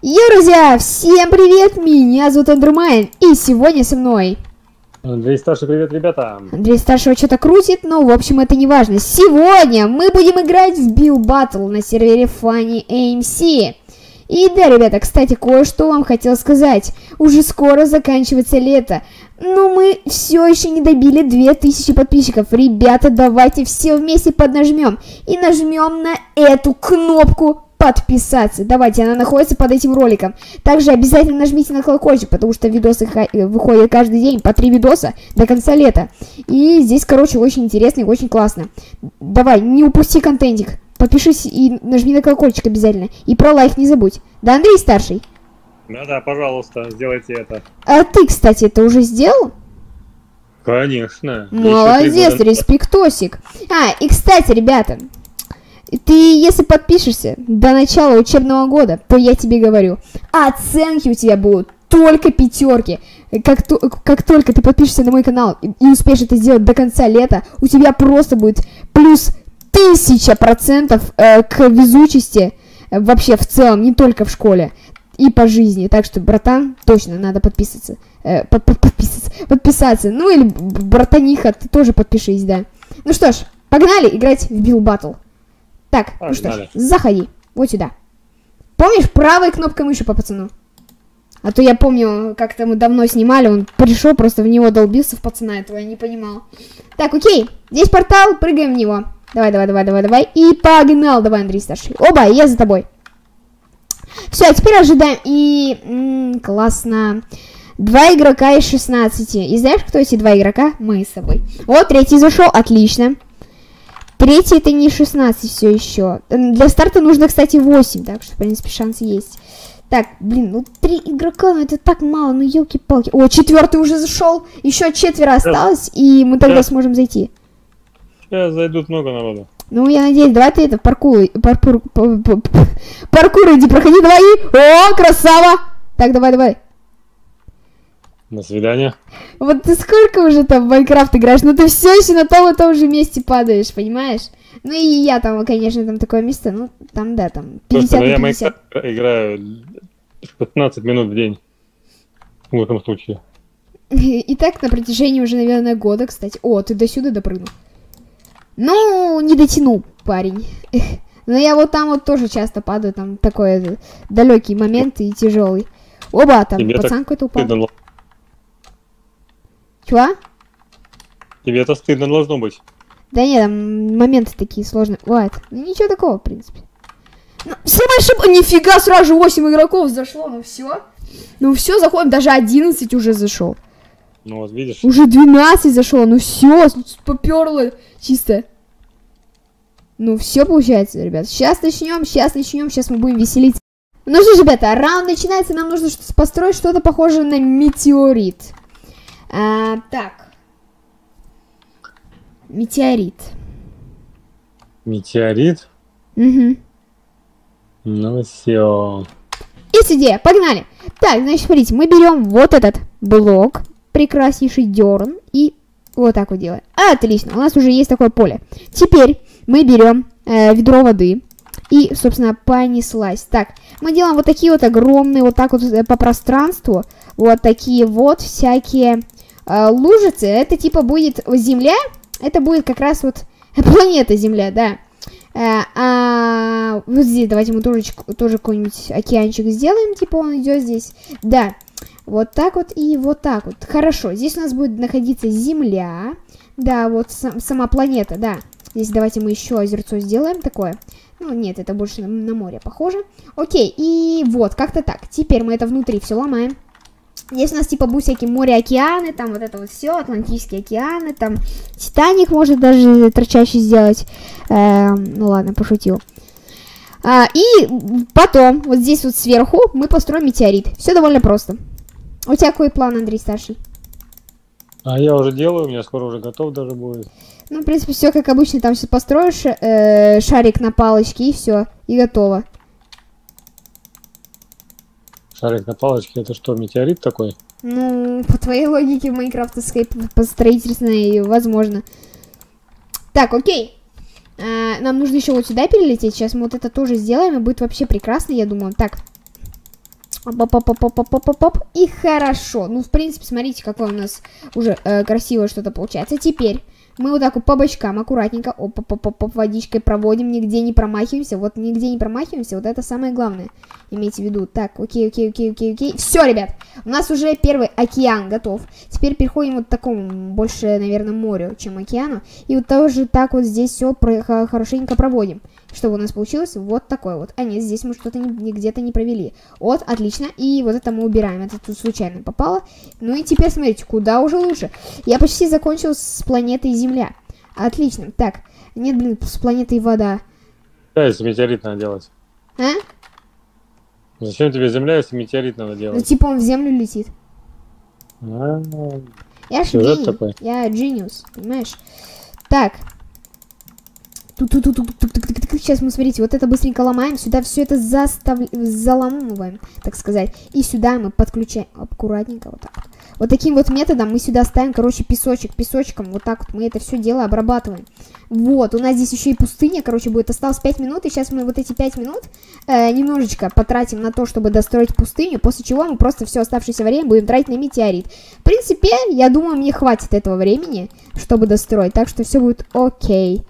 Йо, друзья, всем привет, меня зовут Андремайн, и сегодня со мной... Андрей Старший, привет, ребята! Андрей Старшего что-то крутит, но, в общем, это не важно. Сегодня мы будем играть в Билд Баттл на сервере Funny AMC. И да, ребята, кстати, кое-что вам хотел сказать. Уже скоро заканчивается лето, но мы все еще не добили 2000 подписчиков. Ребята, давайте все вместе поднажмем и нажмем на эту кнопку подписаться. Давайте, она находится под этим роликом. Также обязательно нажмите на колокольчик, потому что видосы выходят каждый день, по 3 видоса до конца лета. И здесь, короче, очень интересно и очень классно. Давай, не упусти контентик. Подпишись и нажми на колокольчик обязательно. И про лайк не забудь. Да, Андрей Старший? Да-да, пожалуйста, сделайте это. А ты, кстати, это уже сделал? Конечно. Молодец, респектосик. И, кстати, ребята... Ты, если подпишешься до начала учебного года, то я тебе говорю, оценки у тебя будут только 5. Как только ты подпишешься на мой канал и успеешь это сделать до конца лета, у тебя просто будет плюс 1000% к везучести вообще в целом, не только в школе и по жизни. Так что, братан, точно надо подписаться. Подписаться. Ну или, братаниха, ты тоже подпишись, да. Ну что ж, погнали играть в Билд Баттл. Так, ну что ж, заходи, вот сюда. Помнишь, правой кнопкой мыши по пацану? А то я помню, как-то мы давно снимали, он пришел, просто в него долбился, в пацана этого, я не понимал. Так, окей, здесь портал, прыгаем в него. Давай. И погнал, давай, Андрей Старший. Оба, я за тобой. Все, а теперь ожидаем. И, классно. 2 игрока из 16. И знаешь, кто эти 2 игрока? Мы с собой. Вот, 3-й зашел, отлично. 3 это не 16 все еще. Для старта нужно, кстати, 8, так что, в принципе, шанс есть. Так, блин, ну 3 игрока, ну это так мало, ну елки-палки. О, 4-й уже зашел, еще 4 осталось, и мы тогда сможем зайти. Сейчас зайдут много народу. Ну, я надеюсь, давай ты это, паркур иди, проходи, давай, и... О, красава! Так, давай. До свидания. Вот ты сколько уже там в Майнкрафт играешь, но ты все еще на том и том же месте падаешь, понимаешь? Ну и я там, конечно, там такое место, ну там, да, там 50 на 50. Слушай, я Майнкрафт играю 15 минут в день, в этом случае. И так на протяжении уже, наверное, года, кстати. О, ты до сюда допрыгнул. Ну, не дотянул, парень. Но я вот там вот тоже часто падаю, там такой далекий момент и тяжелый. Оба, там пацан какой-то упал. Чего? Тебе это стыдно должно быть. Да нет, там моменты такие сложные. Ладно, ну ничего такого, в принципе. Ну, все мои ошибки... Нифига, сразу же 8 игроков зашло, ну все. Ну все, заходим, даже 11 уже зашел. Ну вот, видишь. Уже 12 зашло, ну все, поперло чисто. Ну все получается, ребят. Сейчас начнем, сейчас мы будем веселиться. Ну что ж, ребята, раунд начинается, нам нужно построить что-то похожее на метеорит. Так. Метеорит? Угу. Ну все. И сюда, погнали. Так, значит, смотрите, мы берем вот этот блок, прекраснейший дерн, и вот так вот делаем. Отлично, у нас уже есть такое поле. Теперь мы берем ведро воды и, собственно, понеслась. Так, мы делаем вот такие вот огромные, вот так вот по пространству, вот такие вот всякие... лужицы, это типа будет Земля, это будет как раз вот планета Земля, да. А вот здесь давайте мы тоже какой-нибудь океанчик сделаем, типа он идет здесь, да. Вот так вот и вот так вот, хорошо, здесь у нас будет находиться Земля, да, вот сама планета, да. Здесь давайте мы еще озерцо сделаем такое. Ну, нет, это больше на море похоже. Окей, и вот, как-то так. Теперь мы это внутри все ломаем. Здесь у нас типа будет всякие море-океаны, там вот это вот все, Атлантические океаны, там Титаник может даже торчаще сделать. Ну ладно, пошутил. И потом, вот здесь вот сверху, мы построим метеорит. Все довольно просто. У тебя какой план, Андрей Старший? А я уже делаю, у меня скоро уже готов даже будет. Ну, в принципе, все как обычно, там все построишь, шарик на палочке и все, и готово. Шарик на палочке, это что, метеорит такой? Ну, по твоей логике, в Майнкрафтовской строительной, возможно. Так, окей. Нам нужно еще вот сюда перелететь. Сейчас мы вот это тоже сделаем, и будет вообще прекрасно, я думаю. Так, И хорошо. Ну, в принципе, смотрите, какое у нас уже красивое что-то получается. Теперь мы вот так вот по бочкам аккуратненько, водичкой проводим, нигде не промахиваемся. Вот нигде не промахиваемся, вот это самое главное. Имейте в виду. Так, окей. Все, ребят, у нас уже первый океан готов. Теперь переходим вот к такому, больше, наверное, морю, чем океану. И вот тоже так вот здесь все хорошенько проводим. Чтобы у нас получилось вот такое вот. А нет, здесь мы что-то где-то не провели. Вот, отлично. И вот это мы убираем. Это тут случайно попало. Ну и теперь, смотрите, куда уже лучше. Я почти закончил с планетой Земля. Отлично. Так, нет, блин, с планетой вода. Да, если метеорит надо делать. А? Зачем тебе Земля, если метеорит надо делать? Ну, типа он в Землю летит. Я же гений. Я genius, понимаешь? Так. Сейчас мы, смотрите, вот это быстренько ломаем, сюда все это заламываем, так сказать. И сюда мы подключаем аккуратненько вот так вот. Вот таким вот методом мы сюда ставим, короче, песочек, песочком. Вот так вот мы это все дело обрабатываем. Вот, у нас здесь еще и пустыня, короче, будет. Осталось 5 минут, и сейчас мы вот эти 5 минут немножечко потратим на то, чтобы достроить пустыню. После чего мы просто все оставшееся время будем тратить на метеорит. В принципе, я думаю, мне хватит этого времени, чтобы достроить. Так что все будет окей.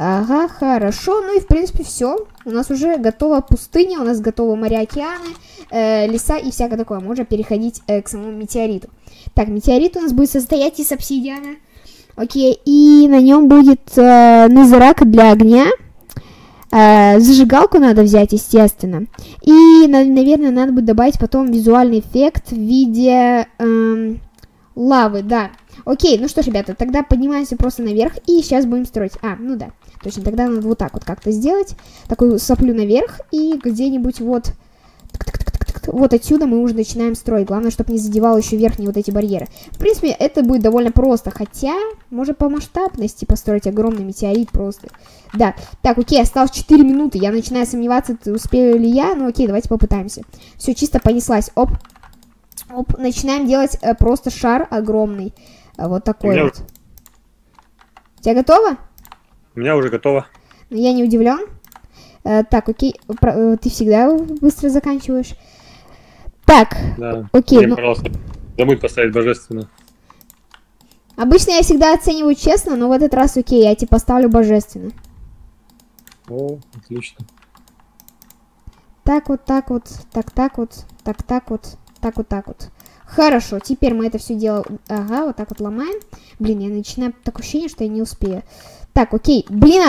Ага, хорошо. Ну и, в принципе, все. У нас уже готова пустыня, у нас готовы моря, океаны, леса и всякое такое. Можно переходить к самому метеориту. Так, метеорит у нас будет состоять из обсидиана. Окей, и на нем будет незерак для огня. Зажигалку надо взять, естественно. И, наверное, надо будет добавить потом визуальный эффект в виде лавы, да. Окей, ну что ж, ребята, тогда поднимаемся просто наверх и сейчас будем строить. А, ну да, точно, тогда надо вот так вот как-то сделать. Такую соплю наверх и где-нибудь вот... Вот отсюда мы уже начинаем строить. Главное, чтобы не задевал еще верхние вот эти барьеры. В принципе, это будет довольно просто. Хотя, может по масштабности построить огромный метеорит просто. Да, так, окей, осталось 4 минуты. Я начинаю сомневаться, успею ли я. Ну окей, давайте попытаемся. Все, чисто понеслась. Оп, оп, начинаем делать просто шар огромный. Вот такой вот. У тебя готово? У меня уже готово. Но я не удивлен. Так, окей. Ты всегда быстро заканчиваешь. Так, да. Окей. Мне, пожалуйста, забудь поставить божественно. Обычно я всегда оцениваю честно, но в этот раз окей, я тебе поставлю божественно. О, отлично. Так вот, так вот, так, так вот, так, так вот, так вот, так вот. Хорошо, теперь мы это все дело... Ага, вот так вот ломаем. Блин, я начинаю... Такое ощущение, что я не успею. Так, окей. Блин,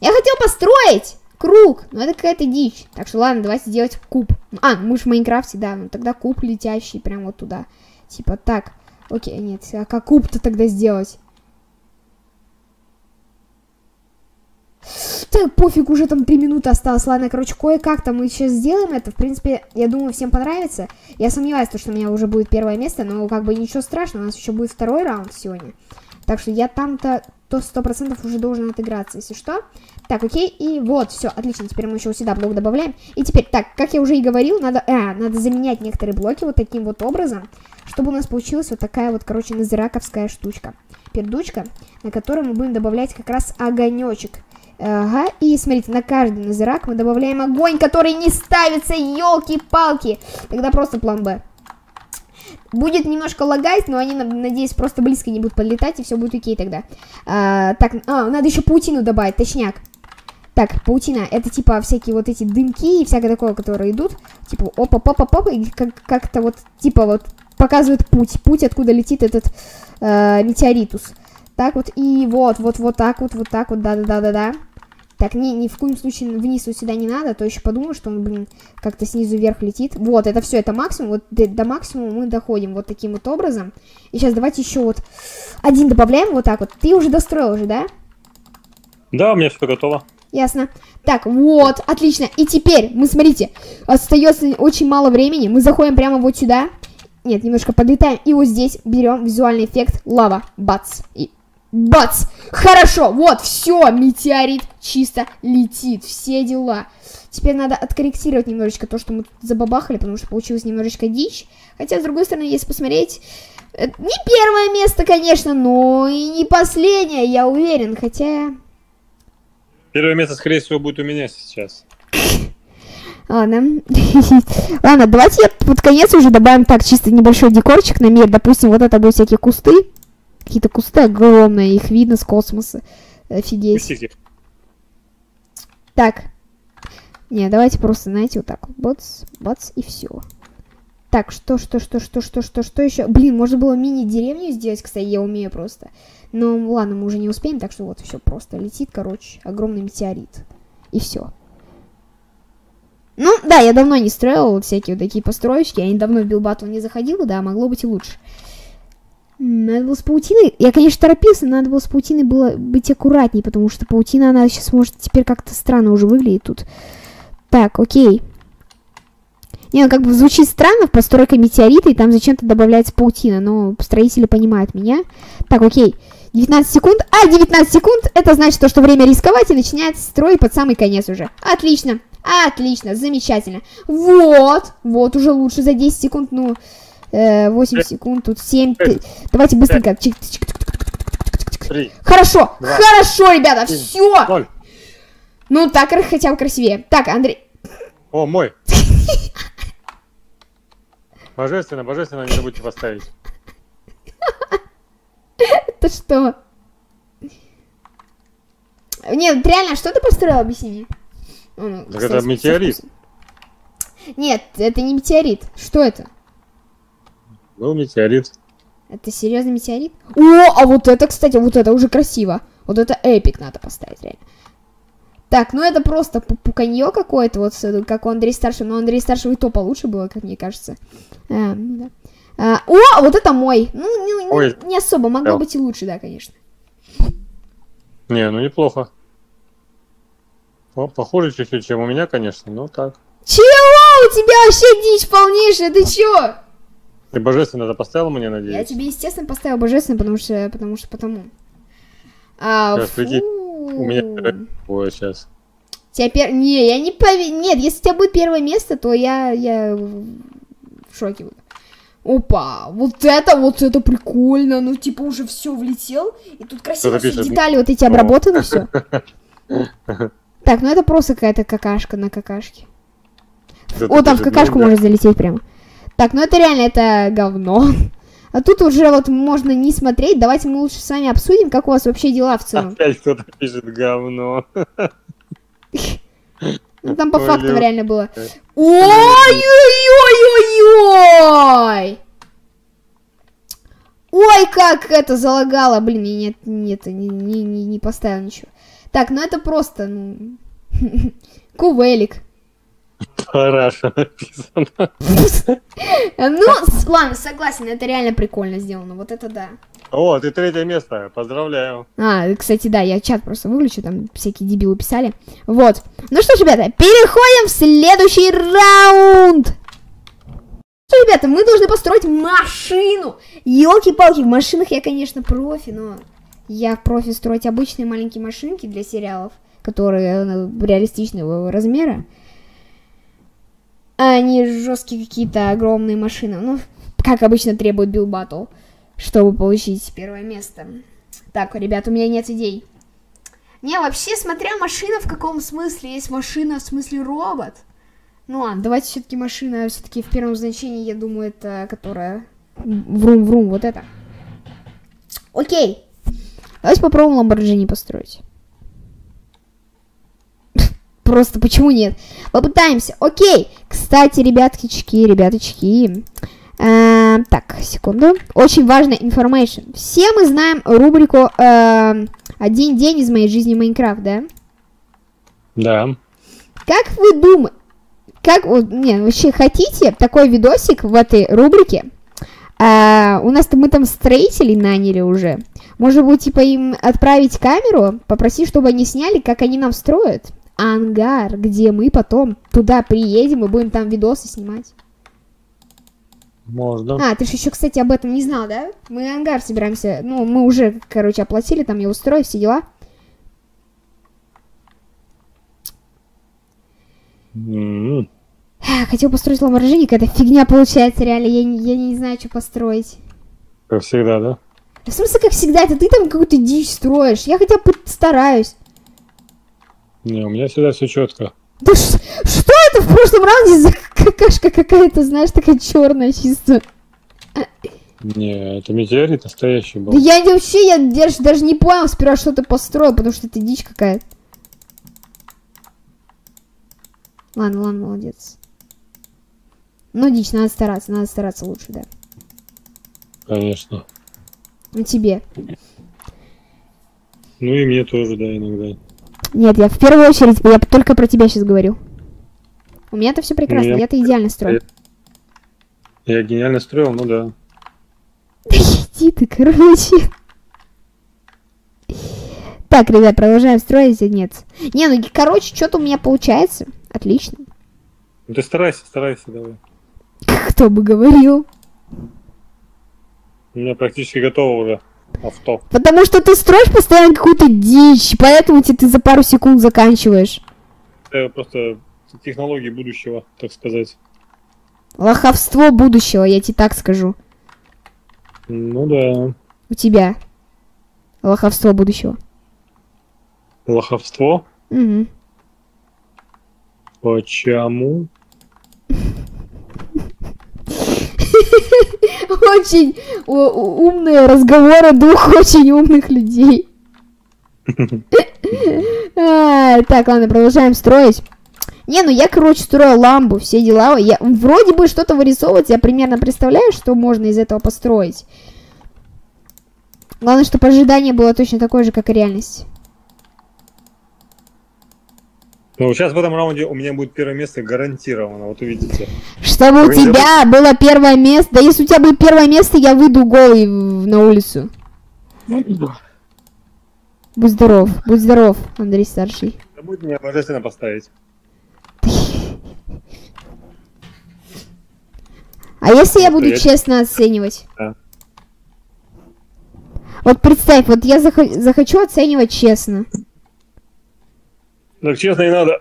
я хотел построить круг, но это какая-то дичь. Так что ладно, давайте делать куб. А, мы же в Майнкрафте, да. Ну тогда куб летящий прям вот туда. Типа так. Окей, нет. А как куб-то тогда сделать? Так, пофиг, уже там 3 минуты осталось. Ладно, короче, кое-как-то мы сейчас сделаем это. В принципе, я думаю, всем понравится. Я сомневаюсь, что у меня уже будет первое место, но как бы ничего страшного, у нас еще будет второй раунд сегодня. Так что я там-то 100% уже должен отыграться, если что. Так, окей, и вот, все, отлично. Теперь мы еще сюда блок добавляем. И теперь, так, как я уже и говорил, надо заменять некоторые блоки вот таким вот образом, чтобы у нас получилась вот такая вот, короче, назираковская штучка. Пердучка, на которую мы будем добавлять как раз огонечек. Ага, и смотрите, на каждый назирак мы добавляем огонь, который не ставится, елки-палки. Тогда просто план Б. Будет немножко лагать, но они, надеюсь, просто близко не будут подлетать, и все будет окей тогда. Так, надо еще паутину добавить, точняк. Так, паутина, это типа всякие вот эти дымки и всякое такое, которые идут. Типа опа-па-па-па, и как-то вот, типа вот, показывает путь, откуда летит этот метеоритус. Так вот, и вот так вот, да-да-да-да-да. Так, ни в коем случае вниз вот сюда не надо, то еще подумаю, что он, блин, как-то снизу вверх летит. Вот, это все, это максимум, вот до максимума мы доходим вот таким вот образом. И сейчас давайте еще вот один добавляем, вот так вот. Ты уже достроил уже, да? Да, у меня все готово. Ясно. Так, вот, отлично. И теперь, мы, смотрите, остается очень мало времени, мы заходим прямо вот сюда. Нет, немножко подлетаем, и вот здесь берем визуальный эффект лава, бац, и... Бац! Хорошо, вот, все, метеорит чисто летит, все дела. Теперь надо откорректировать немножечко то, что мы тут забабахали, потому что получилось немножечко дичь. Хотя, с другой стороны, если посмотреть, не первое место, конечно, но и не последнее, я уверен, хотя... Первое место, скорее всего, будет у меня сейчас. Ладно. Ладно, давайте я под конец уже добавим так чисто небольшой декорчик на мир. Допустим, вот это будут всякие кусты. Какие-то кусты огромные, их видно с космоса. Офигеть. Так. Не, давайте просто, знаете, вот так вот. Бац, бац, и все. Так, что еще? Блин, можно было мини-деревню сделать, кстати, я умею просто. Но ладно, мы уже не успеем, так что вот все просто летит, короче, огромный метеорит. И все. Ну, да, я давно не строила вот всякие вот такие построечки. Я недавно в Билд Баттл не заходила, да, могло быть и лучше. Надо было с паутиной... Я, конечно, торопился, но надо было с паутиной было быть аккуратней, потому что паутина, она сейчас может теперь как-то странно уже выглядит тут. Так, окей. Не, ну как бы звучит странно, в постройке метеорита, и там зачем-то добавляется паутина, но строители понимают меня. Так, окей. 19 секунд. 19 секунд! Это значит то, что время рисковать, и начинает строить под самый конец уже. Отлично! Отлично! Замечательно! Вот! Вот уже лучше за 10 секунд, ну... 8 секунд, тут 7... Давайте быстренько. 3, хорошо! 2, хорошо, ребята! 1, все! 0. Ну, так хотя бы красивее. Так, Андрей... О, мой! Божественно, божественно, не забудьте поставить. Это что? Нет, реально, что ты построил, объясни мне? Так это метеорит. Нет, это не метеорит. Что это? Был метеорит. Это серьезный метеорит? О, а вот это, кстати, вот это уже красиво. Вот это эпик надо поставить, реально. Так, ну это просто пуканье какое-то, вот как у Андрея Старшего. Но Андрей Старшего и то получше было, как мне кажется. Да. О, вот это мой. Ну, ой, не особо, могло быть и лучше, да, конечно. Не, ну неплохо. Похоже чуть-чуть, чем у меня, конечно, но так. Чего? У тебя вообще дичь полнейшая, ты чё? Ты божественно это поставил мне, надеюсь? Я тебе, естественно, поставил божественно, потому что... Сейчас, прикинь. У меня... Ой, сейчас. Теперь... Не, я не поверю. Нет, если у тебя будет первое место, то я в шоке буду. Опа, вот это прикольно. Ну, типа, уже все влетел. И тут красиво все детали вот эти обработаны, все. Так, ну это просто какая-то какашка на какашке. О, там в какашку можно залететь прямо. Так, ну это реально, это говно. А тут уже вот можно не смотреть. Давайте мы лучше с вами обсудим, как у вас вообще дела в целом. Опять кто-то пишет говно. Ну там по факту реально было. Ой-ой-ой-ой-ой! Ой, как это залагало. Блин, я не поставил ничего. Так, ну это просто, ну... Кувелик. Параша написано. Ну, ладно, согласен, это реально прикольно сделано, вот это да. О, ты третье место, поздравляю. Кстати, да, я чат просто выключу, там всякие дебилы писали. Вот, ну что ж, ребята, переходим в следующий раунд. Что, ребята, мы должны построить машину. Ёлки-палки, в машинах я, конечно, профи, но я профи строить обычные маленькие машинки для сериалов, которые реалистичного размера. А не жесткие какие-то огромные машины. Ну, как обычно требует Билд Баттл, чтобы получить первое место. Так, ребят, у меня нет идей. Не, вообще, смотря машина, в каком смысле. Есть машина, в смысле робот. Ну ладно, давайте все-таки машина, все-таки в первом значении, я думаю, это которая... Врум-врум, вот это. Окей. Давайте попробуем Ламборджини построить. Просто почему нет? Попытаемся. Окей. Кстати, ребяточки. Так, секунду. Очень важная информация. Все мы знаем рубрику «Один день из моей жизни Майнкрафт», да? Да. Как вы думаете? Как... Не, вообще хотите такой видосик в этой рубрике? У нас-то мы там строителей наняли уже. Может быть, типа им отправить камеру, попроси, чтобы они сняли, как они нам строят ангар, где мы потом туда приедем и будем там видосы снимать. Можно. Ты же еще, кстати, об этом не знал, да? Мы ангар собираемся. Ну, мы уже, короче, оплатили, там я устрою, все дела. Хотел построить Ламборджини, какая-то фигня получается, реально. Я не знаю, что построить. Как всегда, да? В смысле, как всегда? Это ты там какую-то дичь строишь. Я хотя бы стараюсь. Не, у меня всегда все четко. Да что это? в прошлом раунде какашка какая-то, знаешь, такая черная чисто. Не, это метеорит настоящий был. Да я вообще, я даже не понял сперва, что ты построил, потому что это дичь какая-то. Ладно, ладно, молодец. Ну, дичь, надо стараться лучше, да. Конечно. Ну, тебе. Ну, и мне тоже, да, иногда. Нет, я в первую очередь, я только про тебя сейчас говорю. У меня-то все прекрасно, я-то идеально строю. Я гениально строил, ну да. Да иди ты, короче. Так, ребят, продолжаем строить, нет. Не, ну, короче, что-то у меня получается. Отлично. Ну ты старайся, старайся, давай. Кто бы говорил. У меня практически готово уже авто. Потому что ты строишь постоянно какую-то дичь, поэтому тебе ты за пару секунд заканчиваешь. Это просто технологии будущего, так сказать. Лоховство будущего, я тебе так скажу. Ну да. У тебя лоховство будущего. Лоховство? Угу. Почему? Очень умные разговоры двух очень умных людей. Так, ладно, продолжаем строить. Не, ну я, короче, строил ламбу, все дела. Я вроде бы что-то вырисовывать, я примерно представляю, что можно из этого построить. Главное, чтобы ожидание было точно такое же, как и реальность. Ну, сейчас в этом раунде у меня будет первое место гарантированно, вот увидите. Чтобы у тебя было первое место. Да если у тебя будет первое место, я выйду голый на улицу. Будь здоров, Андрей Старший. Да будет меня божественно поставить. А если я буду честно оценивать? Да. Вот представь, вот я захочу оценивать честно. Так честно и надо.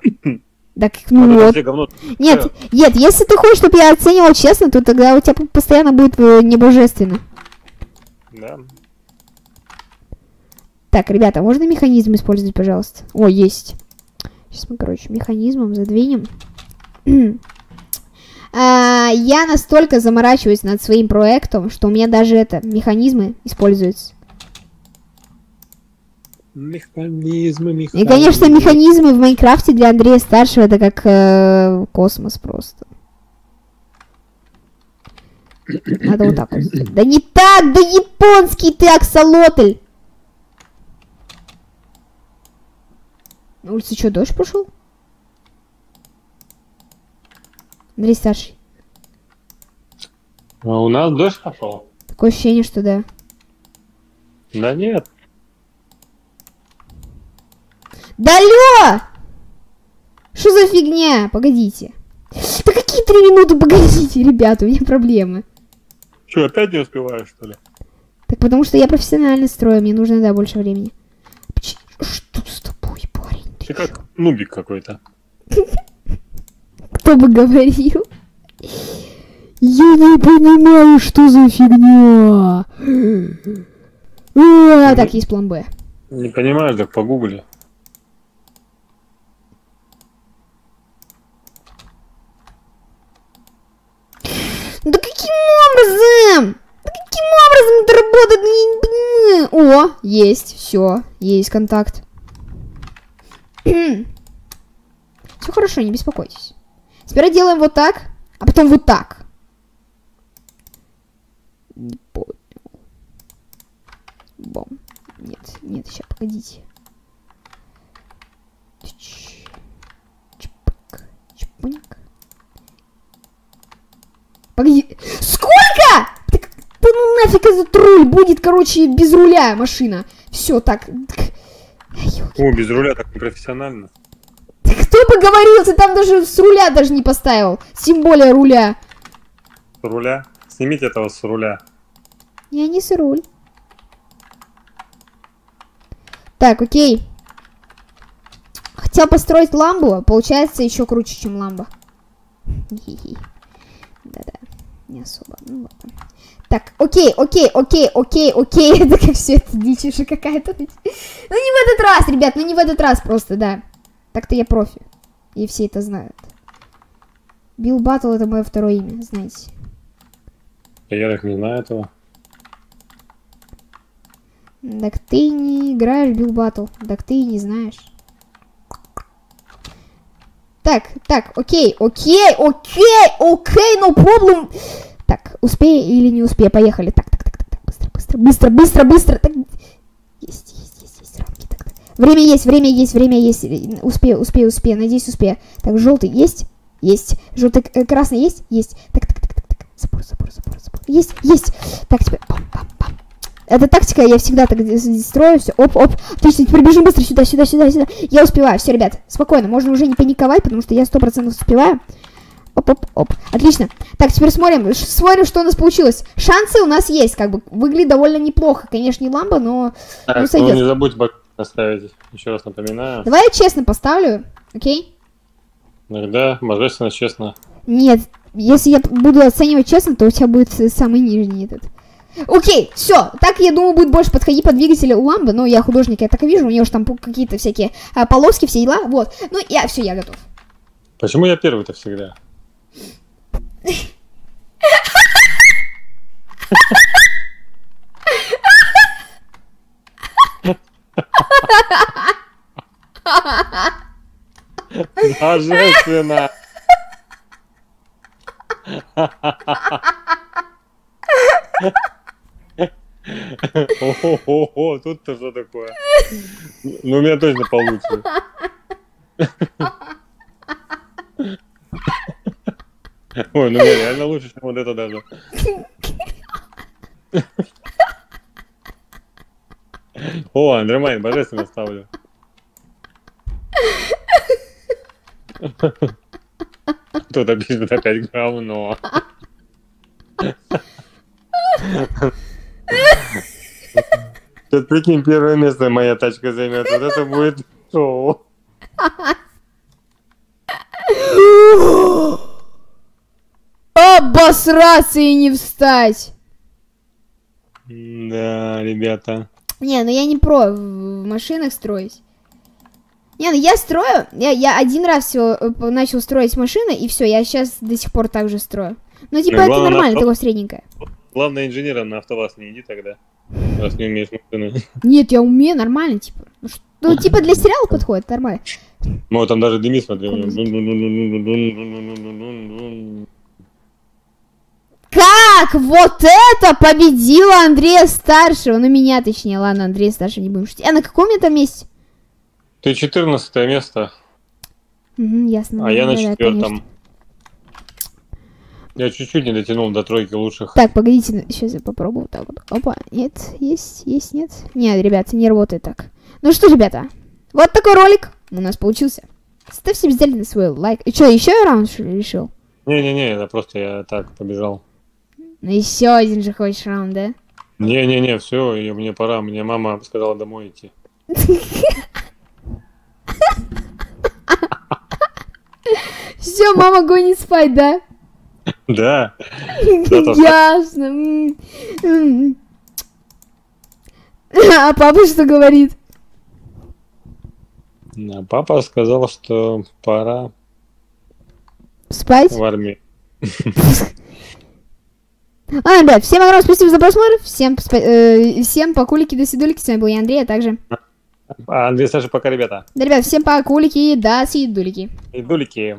Так, ну вот. Нет, нет, если ты хочешь, чтобы я оценивал честно, то тогда у тебя постоянно будет небожественно. Да. Так, ребята, можно механизм использовать, пожалуйста? О, есть. Сейчас мы, короче, механизмом задвинем. Я настолько заморачиваюсь над своим проектом, что у меня даже это механизмы используются. Механизмы, механизмы. И, конечно, механизмы в Майнкрафте для Андрея Старшего это как космос просто. Надо вот так вот. Да не так, да японский ты аксолотль! На улице что, дождь пошел? Андрей Старший. А у нас дождь пошел. Такое ощущение, что да. Да нет. Да алло! Что за фигня? Погодите. Да какие 3 минуты, погодите, ребята, у меня проблемы. Че, опять не успеваешь, что ли? Так потому что я профессионально строю, мне нужно, да, больше времени. Что с тобой, парень? Ты как нубик какой-то. Кто бы говорил? Я не понимаю, что за фигня. Так, есть план Б. Не понимаешь, так погугли. Да каким образом? Да каким образом это работает? О, есть, все, есть контакт. Все хорошо, не беспокойтесь. Сперва делаем вот так, а потом вот так. Не понял. Бом. Нет, нет, сейчас, погодите. Чпак, чпуник. Погоди. Сколько? Да нафиг этот руль будет, короче, без руля машина. Все, так. О, без руля так непрофессионально. Кто бы говорил, ты там даже с руля даже не поставил. Тем более руля. С руля? Снимите этого с руля. Я не с руль. Так, окей. Хотел построить ламбу, получается еще круче, чем ламба. Да-да. Не особо, ну ладно. Так, окей, окей, окей, окей, окей. Это как все это дичь уже какая-то. Ну не в этот раз, ребят, ну не в этот раз просто, да. Так-то я профи. И все это знают. Билл Баттл — это мое второе имя, знаете. Я так не знаю этого. Так ты не играешь в Билл Баттл. Так ты и не знаешь. Так, окей, no problem. Так, успей или не успей, поехали. Так, быстро. Так. Есть рамки. Так. Время есть. Успей, надеюсь, успею. Так, желтый есть. Желтый, красный есть. Так. Забор. Есть. Так, теперь. Пам. Это тактика, я всегда так строю, все, оп. Отлично, теперь бежим быстро сюда. Я успеваю, все, ребят, спокойно, можно уже не паниковать, потому что я 100% успеваю. Оп. Отлично. Так, теперь смотрим, что у нас получилось. Шансы у нас есть, как бы, выглядит довольно неплохо. Конечно, не ламба, но... Так, ну, сойдет. Не забудь бак поставить, еще раз напоминаю. Давай я честно поставлю, окей? Да, божественно честно. Нет, если я буду оценивать честно, то у тебя будет самый нижний этот. Окей, все, так, я думаю, будет больше подходить под двигатели у ламбы, но я художник, я так и вижу, у него же там какие-то всякие полоски, все дела, вот, ну, я готов. Почему я первый-то всегда? Божественно! О-хо-хо-хо, тут-то что такое? Ну, у меня точно получится. Ой, ну реально лучше, чем вот это даже. О, Андремайн, божественно ставлю. Кто-то пишет опять говно. Сейчас, прикинь, первое место моя тачка займет. Вот это будет шоу. Обосраться и не встать. Да, ребята. Не, ну я не про в машинах строюсь. Не, ну я строю. Я один раз все начал строить машины, и все, я сейчас до сих пор так же строю. Ну типа это нормально, такое средненькое. Главное, инженером на АвтоВАЗ не иди тогда, раз не умеешь машины. Нет, я умею, нормально, типа. Ну, типа для сериала подходит, нормально. Ну, там даже дыми смотрел. Как вот это победила Андрея Старшего? Ну, меня точнее, ладно, Андрея Старшего не будем шутить. А на каком я там месте? Ты 14-е место. Угу, ясно. А я на 4-м. Я чуть-чуть не дотянул до тройки лучших. Так, погодите, сейчас я попробую. Так вот. Опа, нет, есть, нет. Нет, ребята, не работает так. Ну что, ребята, вот такой ролик у нас получился. Ставьте обязательно свой лайк. И что, еще раунд решил? Не-не-не, это просто я так побежал. Ну еще один же хочешь раунд, да? Не-не-не, все, мне пора. Мне мама сказала домой идти. Все, мама гонит спать, да? Да. Ясно. А папа что говорит? Папа сказал, что пора спать в армии. Ладно, ребят, всем огромное спасибо за просмотр. Всем покулики, до свидулики. С вами был я, Андрей, а также... Андрей, Саша, пока, ребята. Да, ребят, всем покулики, до свидулики.